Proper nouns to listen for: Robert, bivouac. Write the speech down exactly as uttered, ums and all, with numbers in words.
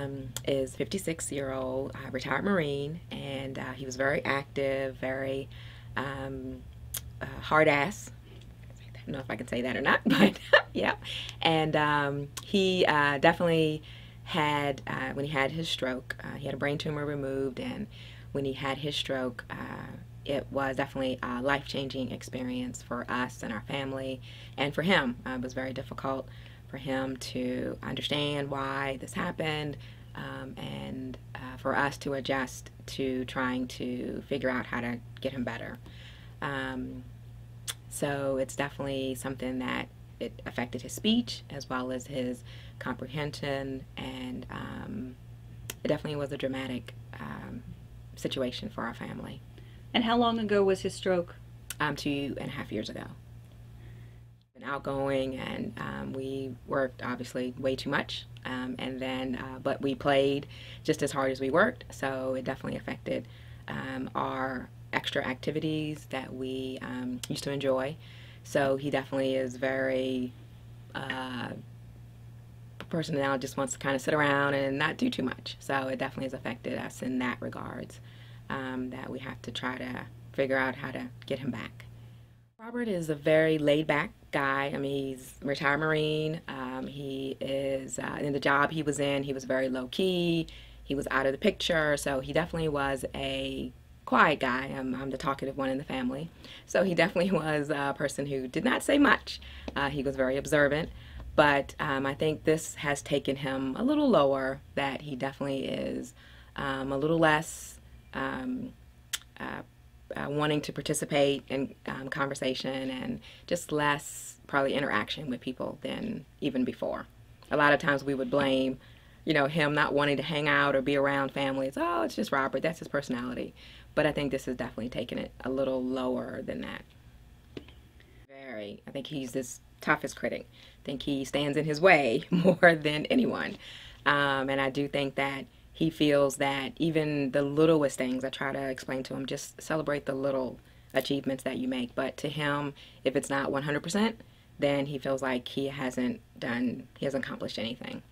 um, is fifty-six-year-old uh, retired Marine, and uh, he was very active, very um, uh, hard ass. I don't know if I can say that or not, but yeah. And um, he uh, definitely had, uh, when he had his stroke, uh, he had a brain tumor removed, and when he had his stroke, uh, it was definitely a life-changing experience for us and our family, and for him. Uh, it was very difficult for him to understand why this happened, um, and uh, for us to adjust to trying to figure out how to get him better. Um, so it's definitely something that it affected his speech as well as his comprehension, and um, it definitely was a dramatic um, situation for our family. And how long ago was his stroke? Um, two and a half years ago. Been outgoing, and um, we worked obviously way too much, um, and then uh, but we played just as hard as we worked, so it definitely affected um, our extra activities that we um, used to enjoy. So he definitely is very uh, a person that now just wants to kind of sit around and not do too much. So it definitely has affected us in that regards. Um, that we have to try to figure out how to get him back. Robert is a very laid-back guy. I mean, he's a retired Marine. Um, he is, uh, in the job he was in, he was very low-key. He was out of the picture, so he definitely was a quiet guy. I'm, I'm the talkative one in the family. So he definitely was a person who did not say much. Uh, he was very observant, but um, I think this has taken him a little lower, that he definitely is um, a little less Um, uh, uh, wanting to participate in um, conversation, and just less probably interaction with people than even before. A lot of times we would blame, you know, him not wanting to hang out or be around families. Oh, it's just Robert, that's his personality. But I think this has definitely taken it a little lower than that. Very, I think he's his toughest critic. I think he stands in his way more than anyone. Um, and I do think that he feels that even the littlest things, I try to explain to him, just celebrate the little achievements that you make. But to him, if it's not one hundred percent, then he feels like he hasn't done, he hasn't accomplished anything.